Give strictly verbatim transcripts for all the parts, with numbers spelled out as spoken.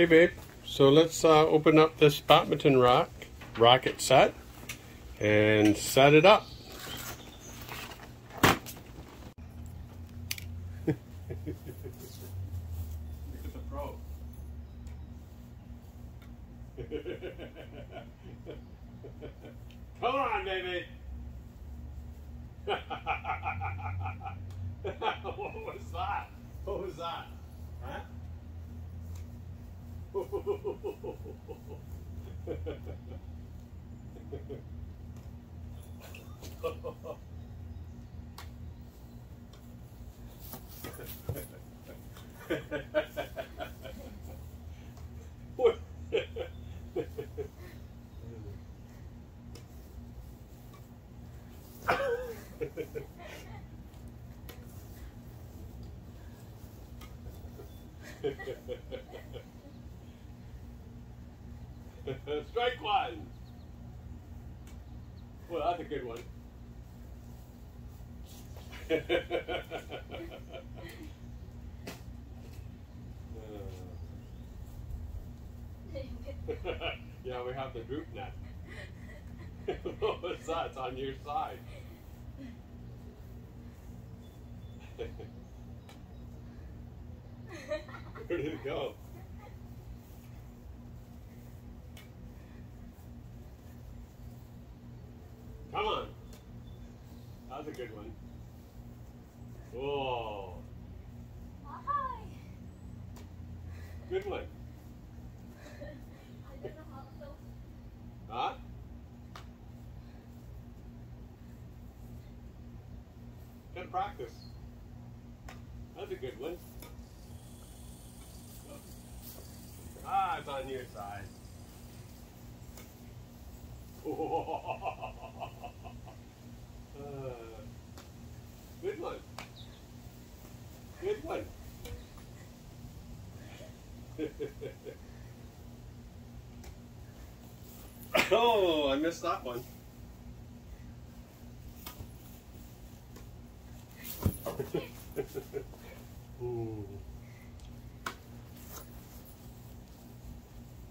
Okay, babe, so let's uh, open up this badminton rack, racket set and set it up. Look at the pro. Come on, baby. What was that? What was that? Huh? Strike one! Well, that's a good one. Yeah, we have the droop net. What was that? It's on your side. Where did it go? Come on. That was a good one. Whoa. Hi. Good one. I don't know how to go. Huh? Good practice. That's a good one. Ah, it's on your side. Uh, good one. Good one. Oh, I missed that one.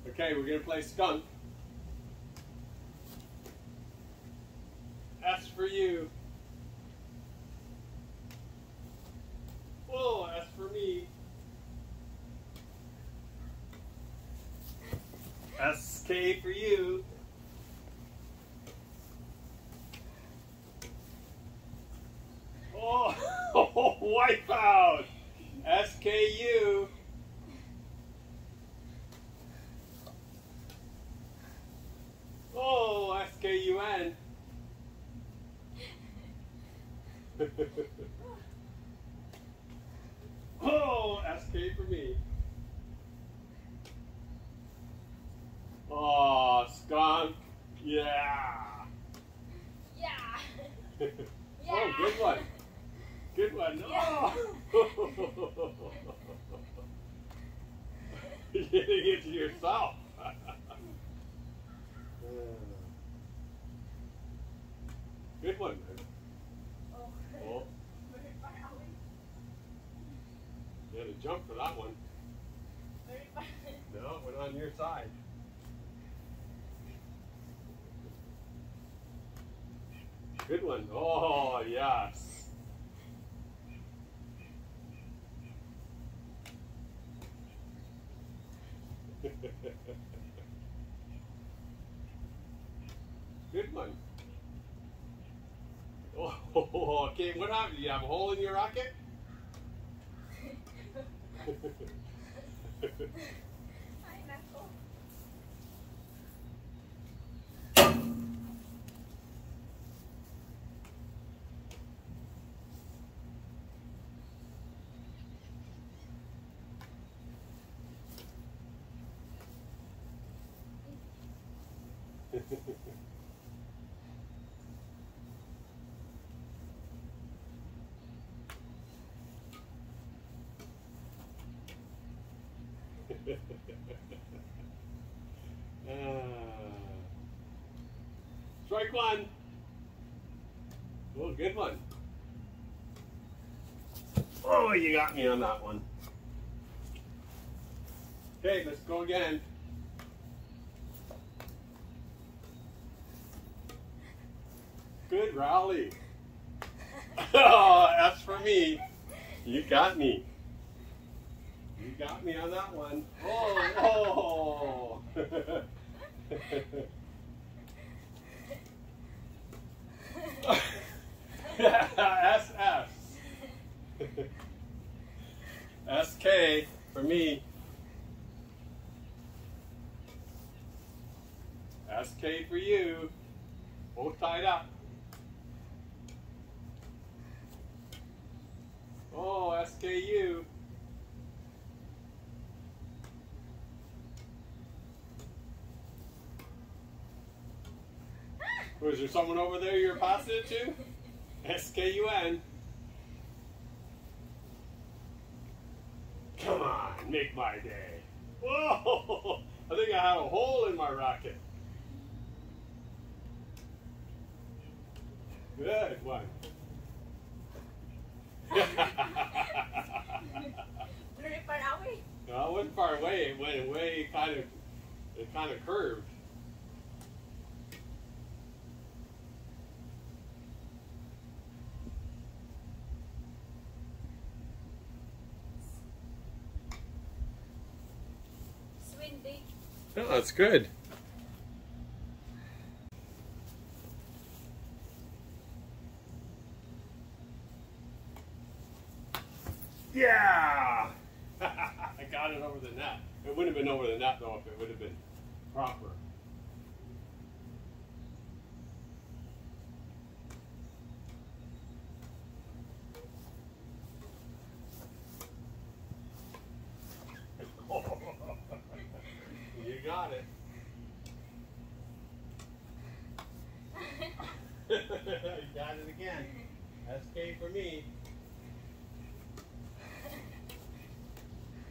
Okay, we're going to play skunk. S for you. Oh, S for me. S K for you. Oh, wipeout. S K U. Oh, S K U N. Oh, S K for me. Oh, skunk. Yeah. Yeah. Yeah. Oh, good one. Good one. Yeah. Oh. You're getting it to yourself. Good one, man. Oh. You had to jump for that one. No, it went on your side. Good one. Oh, yes. Good one. Oh, okay, what happened? Do you have a hole in your racket? Hi, Michael. uh, strike one. Oh, good one. Oh, you got me on that one. Okay, let's go again. Good rally. Oh, that's for me. You got me. You got me on that one. Oh, oh. S F. S K for me. S K for you. Both tied up. Oh, S K U. Was there someone over there you were passing it to? S K U N. Come on, make my day. Whoa! I think I had a hole in my racket. Good one. Were it far away? No, it wasn't far away. It went way kind of, it kind of curved. Swindy. Oh, that's good. Yeah! I got it over the net. It wouldn't have been over the net though if it would have been proper. You got it. You got it again. S K for me.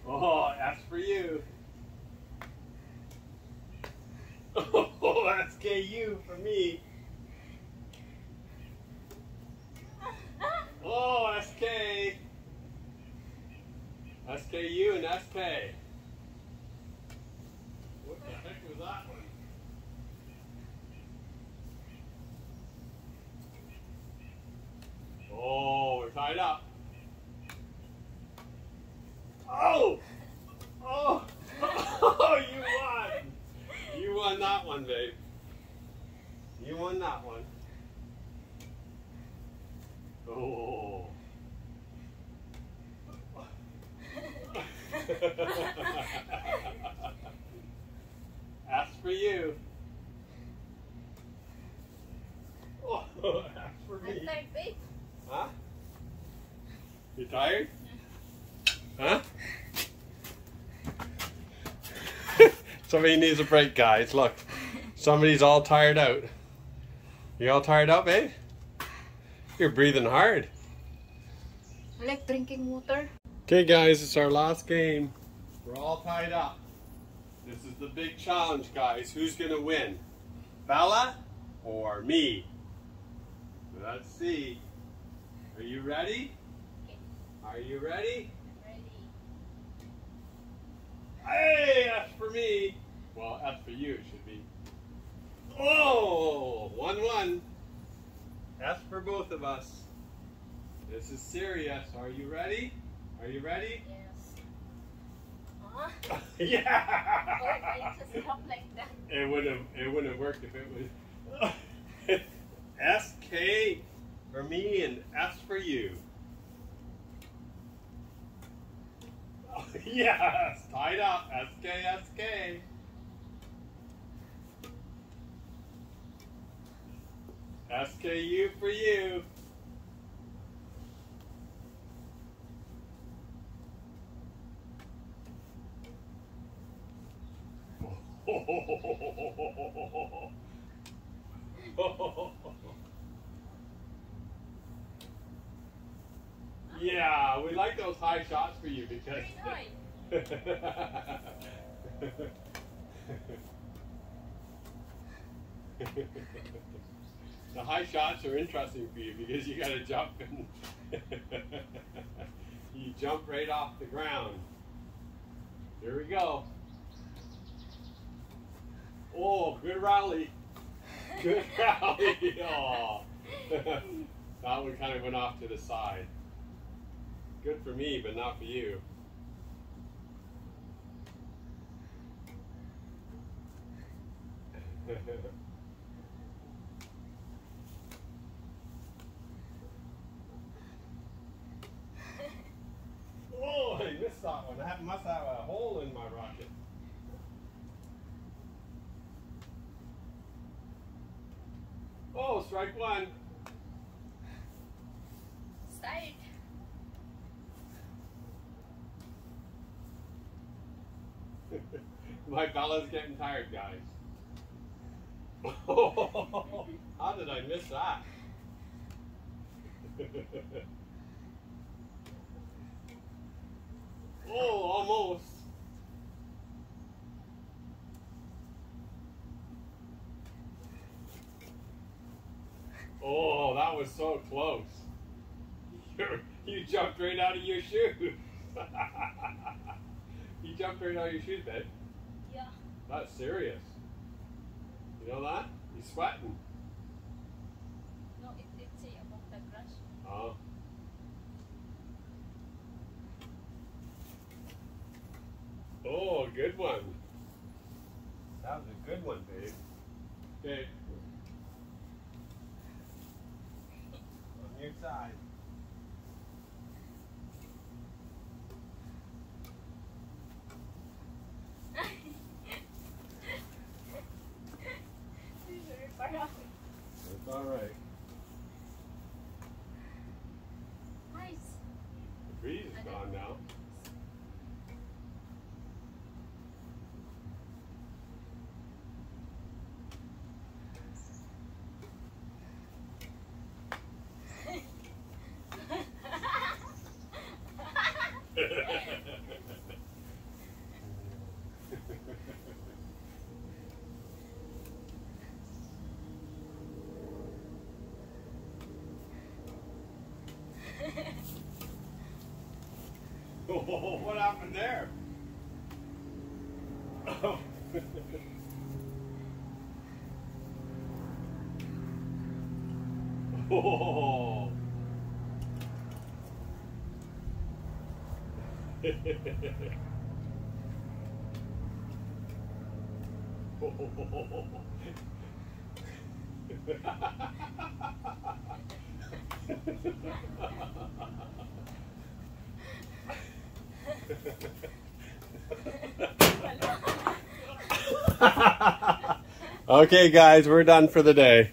Oh, that's for you. Oh, that's K U for me. Oh, S K. S K U and S K. What the heck was that one? Oh, we're tied up. Oh! Oh! Oh, you won! You won that one, babe. You won that one. Oh. That's for you. Oh, that's for me. I'm tired, babe. Huh? You tired? Huh? Somebody needs a break, guys. Look, somebody's all tired out. You all tired out, babe? You're breathing hard. I like drinking water. Okay, guys, it's our last game. We're all tied up. This is the big challenge, guys. Who's gonna win? Bella or me? Let's see. Are you ready? Are you ready? Hey, that's for me. Well, that's for you, it should be. Oh, one one. That's for both of us. This is serious. Are you ready? Are you ready? Yes. Uh huh? Yeah. Or if I just help like that. It wouldn't it wouldn't have worked if it was S K for me and S for you. Yes, tied up. S K, S K. S K U for you. Yeah, we like those high shots for you because. The high shots are interesting for you because you got to jump and you jump right off the ground. Here we go. Oh, good rally. Good rally. Oh. That one kind of went off to the side. Good for me, but not for you. Oh, I missed that one. I must have a hole in my rocket. Oh, strike one. Side. My fella's getting tired, guys. How did I miss that? Oh, almost. Oh, that was so close. You're, you jumped right out of your shoe. You jumped right out of your shoe, babe. Yeah. That's serious. You know that? You're sweating. No, it did say about the crush. Oh. Oh, good one. That was a good one, babe. Okay. On your side. It's all right. Nice. The breeze is gone now. Oh, what happened there? Oh. Oh. Okay, guys, we're done for the day.